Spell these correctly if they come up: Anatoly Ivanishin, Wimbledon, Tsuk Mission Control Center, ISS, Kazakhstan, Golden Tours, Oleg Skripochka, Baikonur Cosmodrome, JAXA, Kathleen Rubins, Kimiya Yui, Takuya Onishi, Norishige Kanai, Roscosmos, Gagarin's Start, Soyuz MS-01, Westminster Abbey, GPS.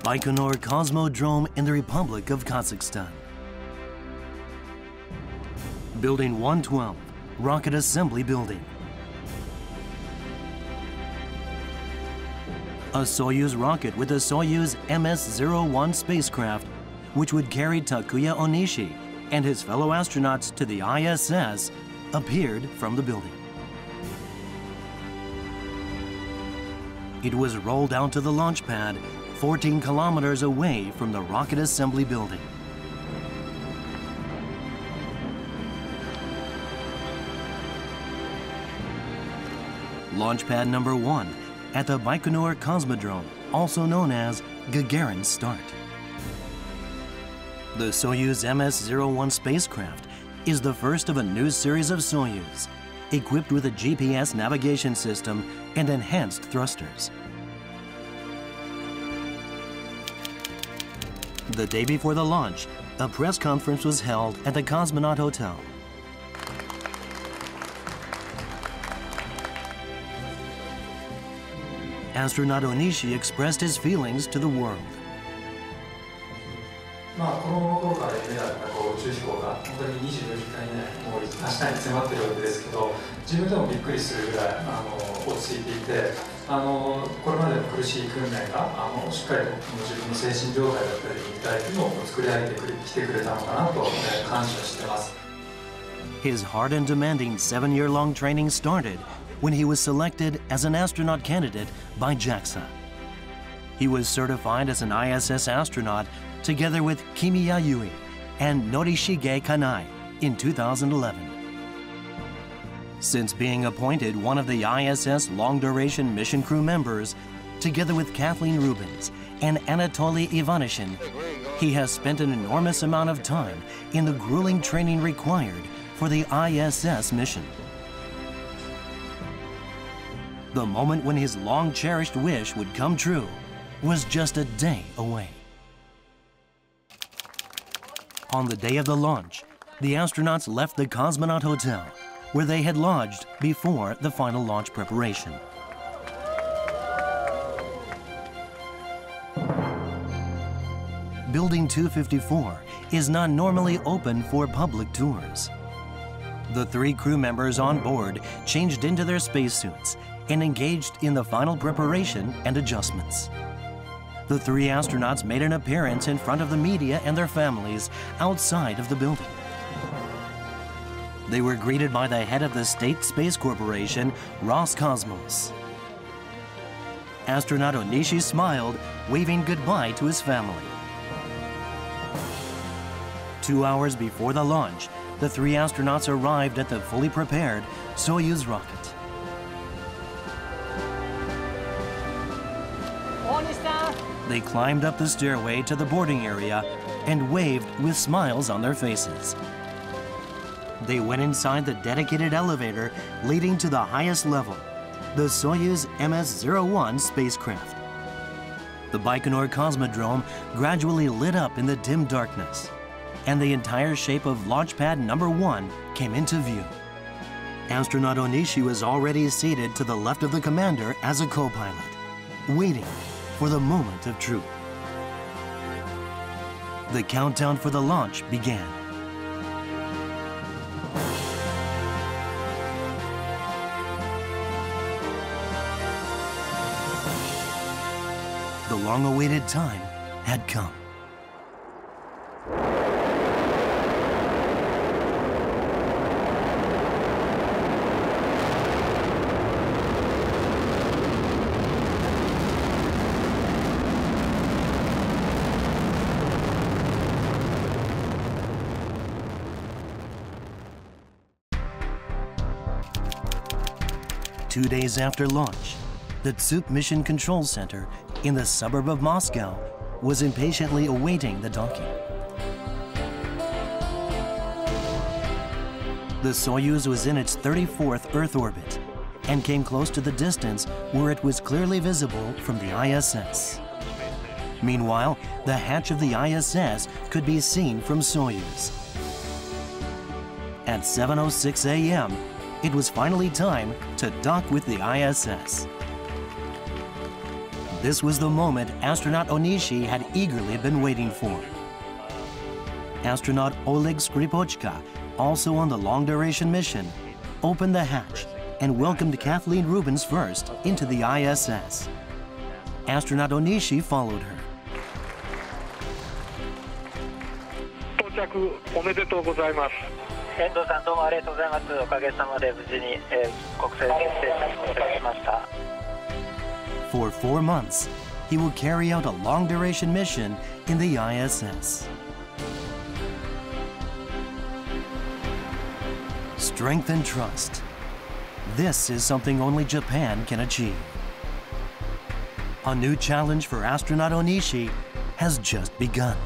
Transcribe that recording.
Baikonur Cosmodrome in the Republic of Kazakhstan. Building 112, Rocket Assembly Building. A Soyuz rocket with a Soyuz MS-01 spacecraft, which would carry Takuya Onishi and his fellow astronauts to the ISS, appeared from the building. It was rolled out to the launch pad 14 kilometers away from the Rocket Assembly Building. Launch pad number 1 at the Baikonur Cosmodrome, also known as Gagarin's Start. The Soyuz MS-01 spacecraft is the first of a new series of Soyuz, equipped with a GPS navigation system and enhanced thrusters. The day before the launch, a press conference was held at the Cosmonaut Hotel. Astronaut Onishi expressed his feelings to the world. His hard and demanding 7-year-long training started when he was selected as an astronaut candidate by JAXA. He was certified as an ISS astronaut together with Kimiya Yui and Norishige Kanai in 2011. Since being appointed one of the ISS long-duration mission crew members, together with Kathleen Rubins and Anatoly Ivanishin, he has spent an enormous amount of time in the grueling training required for the ISS mission. The moment when his long-cherished wish would come true was just a day away. On the day of the launch, the astronauts left the Cosmonaut Hotel, where they had lodged before the final launch preparation. Building 254 is not normally open for public tours. The 3 crew members on board changed into their spacesuits and engaged in the final preparation and adjustments. The 3 astronauts made an appearance in front of the media and their families outside of the building. They were greeted by the head of the state space corporation, Roscosmos. Astronaut Onishi smiled, waving goodbye to his family. 2 hours before the launch, the 3 astronauts arrived at the fully prepared Soyuz rocket. They climbed up the stairway to the boarding area and waved with smiles on their faces. They went inside the dedicated elevator leading to the highest level, the Soyuz MS-01 spacecraft. The Baikonur Cosmodrome gradually lit up in the dim darkness, and the entire shape of launch pad number 1 came into view. Astronaut Onishi was already seated to the left of the commander as a co-pilot, waiting for the moment of truth. The countdown for the launch began. 2. The long-awaited time had come. Two days after launch, the Tsuk Mission Control Center in the suburb of Moscow was impatiently awaiting the docking. The Soyuz was in its 34th Earth orbit and came close to the distance where it was clearly visible from the ISS. Meanwhile, the hatch of the ISS could be seen from Soyuz. At 7:06 a.m., it was finally time to dock with the ISS. This was the moment astronaut Onishi had eagerly been waiting for. Astronaut Oleg Skripochka, also on the long-duration mission, opened the hatch and welcomed Kathleen Rubins first into the ISS. Astronaut Onishi followed her. For 4 months, he will carry out a long-duration mission in the ISS. Strength and trust. This is something only Japan can achieve. A new challenge for astronaut Onishi has just begun.